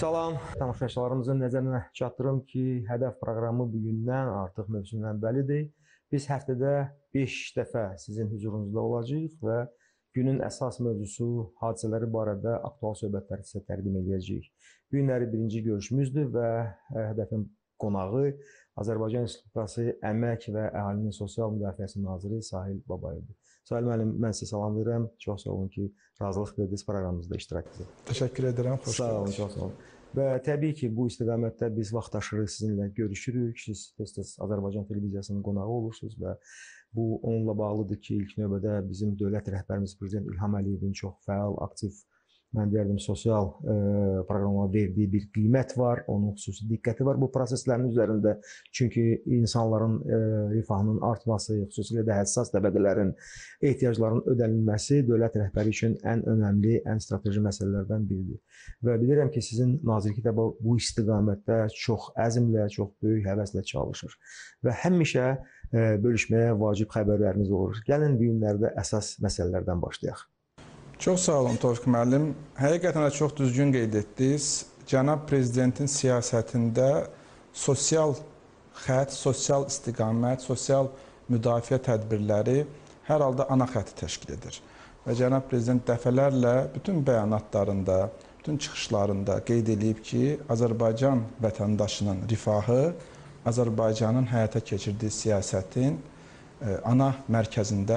Salam. Tamaşaçılarımızın nəzərinə çatdırım ki, Hədəf proqramı bugündən artıq mövzundan bəlidir. Biz həftədə 5 dəfə sizin huzurunuzda olacağıq və günün əsas mövzusu hadisələri barədə aktual söhbətləri sizə təqdim edəcəyik. Günləri birinci görüşümüzdür və Hədəfin qonağı Azərbaycan Respublikası Əmək və Əhalinin Sosial Müdafiəsi Naziri Sahil Babayevdir. Sahil müəllim, mən sizə salamlayıram. Çox sağ olun ki, razılıq verdiniz proqramımızda iştirak edin. Təşəkkür edirəm. Xoş gəldiniz. Sağ olun, çox sağ olun. Və təbii ki, bu istiqamətdə biz vaxtaşırı sizinlə görüşürük. Siz tez-tez Azərbaycan televiziyasının qonağı olursunuz və bu onunla bağlıdır ki, ilk növbədə bizim dövlət rəhbərimiz prezident İlham Əliyevin çox fəal, aktiv, mən deyərdim, sosial proqrama verdiyi bir qiymət var, onun xüsusi diqqəti var bu proseslərin üzərində. Çünki insanların rifahının artması, xüsusilə də həssas təbəqələrin ehtiyaclarının ödənilməsi dövlət rəhbəri üçün ən önəmli, ən strateji məsələlərdən biridir. Və bilirəm ki, sizin nazirlik də bu istiqamətdə çox əzmlə, çox böyük həvəslə çalışır və həmişə bölüşməyə vacib xəbərləriniz olur. Gəlin bu günlərdə əsas məsələlərdən başlayaq. Çox sağ olun, Tofiq müəllim. Həqiqətən də çox düzgün qeyd etdiniz. Cənab Prezidentin siyasətində sosial xətt, sosial istiqamət, sosial müdafiə tədbirləri hər halda ana xətti təşkil edir. Və Cənab Prezident dəfələrlə bütün bəyanatlarında, bütün çıxışlarında qeyd edib ki, Azərbaycan vətəndaşının rifahı, Azərbaycanın həyata keçirdiyi siyasətin ana mərkəzində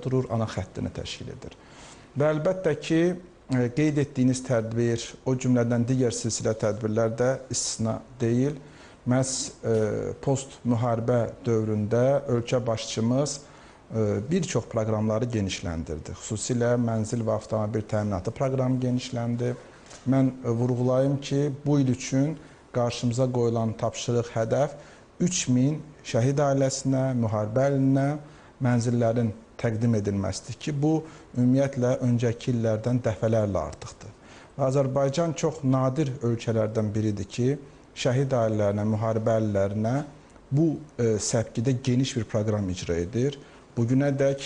durur, ana xəttini təşkil edir. Və əlbəttə ki, qeyd etdiyiniz tədbir, o cümlədən digər silsilə tədbirlər də istisna deyil. Məhz post-müharibə dövründə ölkə başçımız bir çox proqramları genişləndirdi. Xüsusilə mənzil və avtomobil təminatı proqramı genişləndi. Mən vurğulayım ki, bu il üçün qarşımıza qoyulan tapşırıq, hədəf 3000 şəhid ailəsinə, müharibə əlinə mənzillərin təqdim edilməsidir ki, bu ümumiyyətlə öncəki illərdən dəfələrlə artıqdır. Azərbaycan çox nadir ölkələrdən biridir ki, şəhid ailələrinə, müharibə əlilərinə bu səpkidə geniş bir proqram icra edir. Bugünədək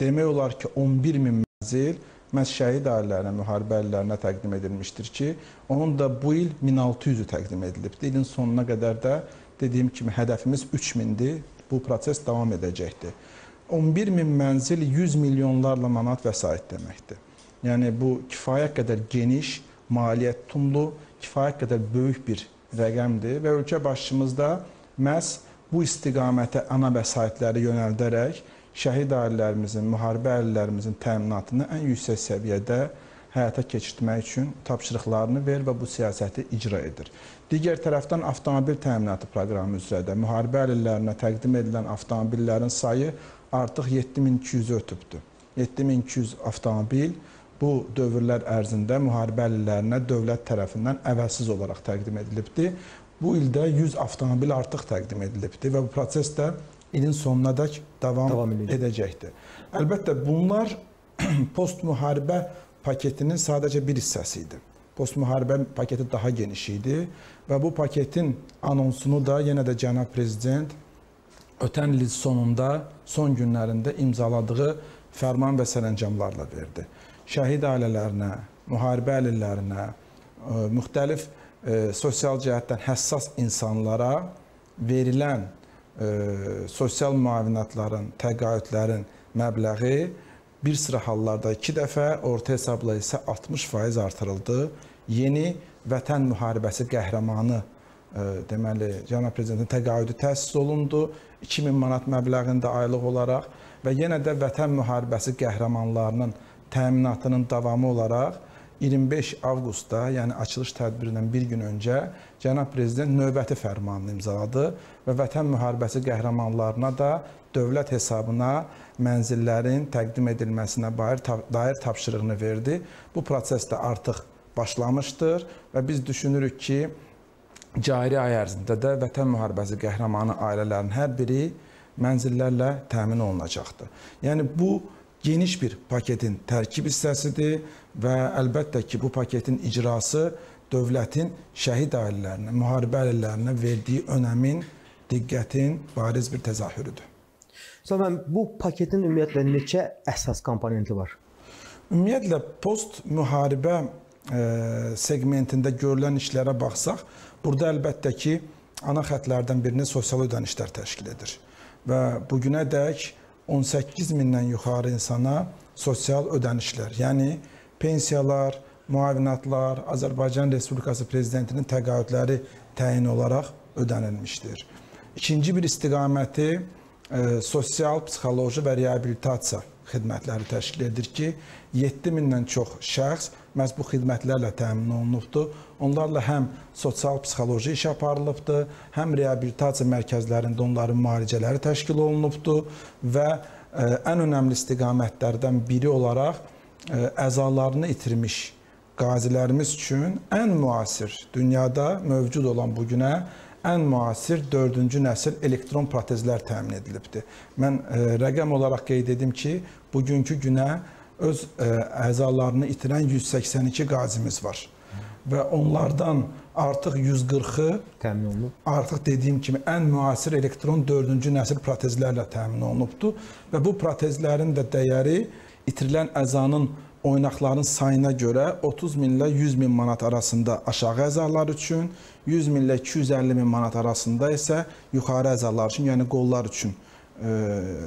demək olar ki, 11.000 mənzil məhz şəhid ailələrinə, müharibə əlilərinə təqdim edilmişdir ki, onun da bu il 1600-ü təqdim edilibdir. İlin sonuna qədər də dediyim kimi, hədəfimiz 3000-dir. Bu proses davam edəcəkdir. 11000 mənzil 100 milyonlarla manat vəsait deməkdir. Yəni, bu kifayət qədər geniş, maliyyət tutumlu, kifayət qədər böyük bir rəqəmdir və ölkə başçımız da məhz bu istiqamətə ana vəsaitləri yönəldərək şəhid ailələrimizin, müharibə ailələrimizin təminatını ən yüksək səviyyədə həyata keçirtmək üçün tapşırıqlarını verir və bu siyasəti icra edir. Digər tərəfdən avtomobil təminatı proqramı üzrə də müharibə əlillərinə təqdim edilən avtomobillərin sayı artıq 7200-ü ötübdür. 7200 avtomobil bu dövrlər ərzində müharibə əlillərinə dövlət tərəfindən əvəzsiz olaraq təqdim edilibdir. Bu ildə 100 avtomobil artıq təqdim edilibdir və bu proses də ilin sonunadək davam edəcəkdir. Əlbəttə, bunlar post-müharibə paketinin sadəcə bir hissəsi idi. Post-müharibə paketi daha geniş idi və bu paketin anonsunu da yenə də Cənab Prezident ötən il sonunda, son günlərində imzaladığı fərman və sərəncamlarla verdi. Şəhid ailələrinə, müharibə əlillərinə, müxtəlif sosial cəhətdən həssas insanlara verilən sosial müavinətlərin, təqaüdlərin məbləği bir sıra hallarda 2 dəfə, orta hesabla isə 60% artırıldı. Yeni vətən müharibəsi qəhrəmanı, deməli, Cənab Prezidentin təqaüdü təsis olundu. 2000 manat məbləğində aylıq olaraq və yenə də vətən müharibəsi qəhrəmanlarının təminatının davamı olaraq 25 avqustda, yəni açılış tədbirindən bir gün öncə Cənab Prezident növbəti fərmanını imzaladı və vətən müharibəsi qəhrəmanlarına da dövlət hesabına mənzillərin təqdim edilməsinə dair tapşırığını verdi. Bu proses də artıq başlamışdır və biz düşünürük ki, cari ay ərzində də vətən müharibəsi qəhrəmanı ailələrin hər biri mənzillərlə təmin olunacaqdır. Yəni, bu geniş bir paketin tərkib hissəsidir və əlbəttə ki, bu paketin icrası dövlətin şəhid ailələrinə, müharibə ailələrinə verdiyi önəmin, diqqətin bariz bir təzahürüdür. Salam, bu paketin ümumiyyətlə neçə əsas komponenti var? Ümumiyyətlə, post-müharibə segmentində görülən işlərə baxsaq, burada əlbəttə ki, ana xətlərdən birini sosial ödənişlər təşkil edir. Və bugünə dək 18 mindən yuxarı insana sosial ödənişlər, yəni pensiyalar, müavinatlar, Azərbaycan Respublikası Prezidentinin təqaüdləri təyin olaraq ödənilmişdir. İkinci bir istiqaməti sosial, psixoloji və reabilitasiya xidmətləri təşkil edir ki, 7.000-dən çox şəxs məhz bu xidmətlərlə təmin olunubdur. Onlarla həm sosial, psixoloji iş aparılıbdır, həm reabilitasiya mərkəzlərində onların müalicələri təşkil olunubdur və ən önəmli istiqamətlərdən biri olaraq əzalarını itirmiş qazilərimiz üçün ən müasir, dünyada mövcud olan bugünə ən müasir 4-cü nəsil elektron protezlər təmin edilibdir. Mən rəqəm olaraq qeyd edim ki, bugünkü günə öz əzalarını itirən 182 qazimiz var. Və onlardan artıq 140-ı təmin olunub. Artıq dediyim kimi ən müasir elektron 4-cü nəsil protezlərlə təmin olunubdur. Və bu protezlərin də dəyəri itirilən əzanın oynaqların sayına görə 30 minlə 100 min manat arasında aşağı əzalar üçün, 100 minlə 250 min manat arasında isə yuxarı əzalar üçün, yəni qollar üçün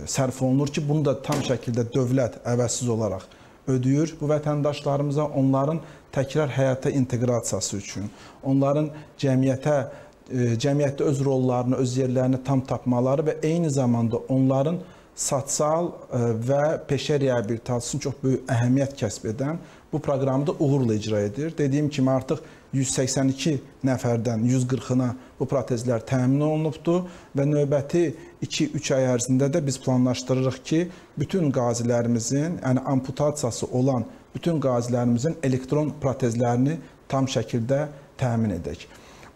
sərf olunur ki, bunu da tam şəkildə dövlət əvəzsiz olaraq ödəyir bu vətəndaşlarımıza onların təkrar həyata inteqrasiyası üçün, onların cəmiyyətdə öz rollarını, öz yerlərini tam tapmaları və eyni zamanda onların sosial və peşə reabilitasiyasının çox böyük əhəmiyyət kəsb edən bu proqramı da uğurla icra edir. Dediyim kimi artıq 182 nəfərdən 140-ına bu protezlər təmin olunubdur və növbəti 2-3 ay ərzində də biz planlaşdırırıq ki, bütün qazilərimizin, yəni amputasiyası olan bütün qazilərimizin elektron protezlərini tam şəkildə təmin edək.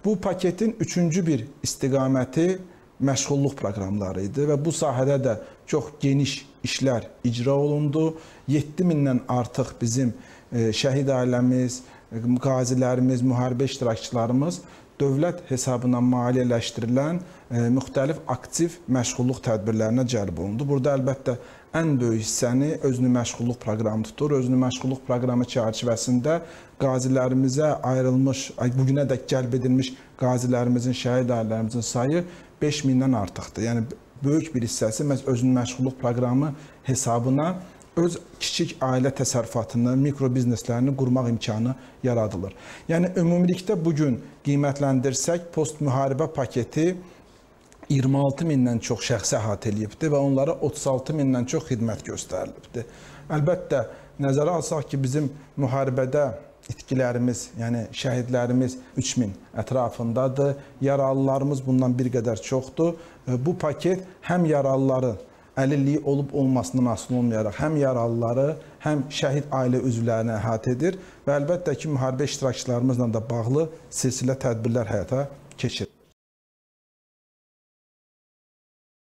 Bu paketin üçüncü bir istiqaməti məşğulluq proqramları idi və bu sahədə də çox geniş işlər icra olundu. 7.000-dən artıq bizim şəhid ailəmiz, qazilərimiz, müharibə iştirakçılarımız dövlət hesabına maliyyələşdirilən müxtəlif aktiv məşğulluq tədbirlərinə cəlb olundu. Burada əlbəttə ən böyük hissəni özünü məşğulluq proqramı tutur. Özünü məşğulluq proqramı çərçivəsində qazilərimizə ayrılmış, bugünə dək cəlb edilmiş qazilərimizin, şəhid ailələrimizin sayı 5.000-dən artıqdır. Yəni, böyük bir hissəsi məhz özünün məşğulluq proqramı hesabına öz kiçik ailə təsərrüfatını, mikrobizneslərini qurmaq imkanı yaradılır. Yəni, ümumilikdə bugün qiymətləndirsək, post-müharibə paketi 26.000-dən çox şəxsə əhatə eləyibdir və onlara 36.000-dən çox xidmət göstərilibdir. Əlbəttə, nəzərə alsaq ki, bizim müharibədə itkilərimiz, yəni şəhidlərimiz 3000 ətrafındadır, yaralılarımız bundan bir qədər çoxdur. Bu paket həm yaralıları əlilliyi olub-olmasından asılı olmayaraq, həm yaralıları, həm şəhid ailə üzvlərini əhatə edir və əlbəttə ki, müharibə iştirakçılarımızla da bağlı silsilə tədbirlər həyata keçir.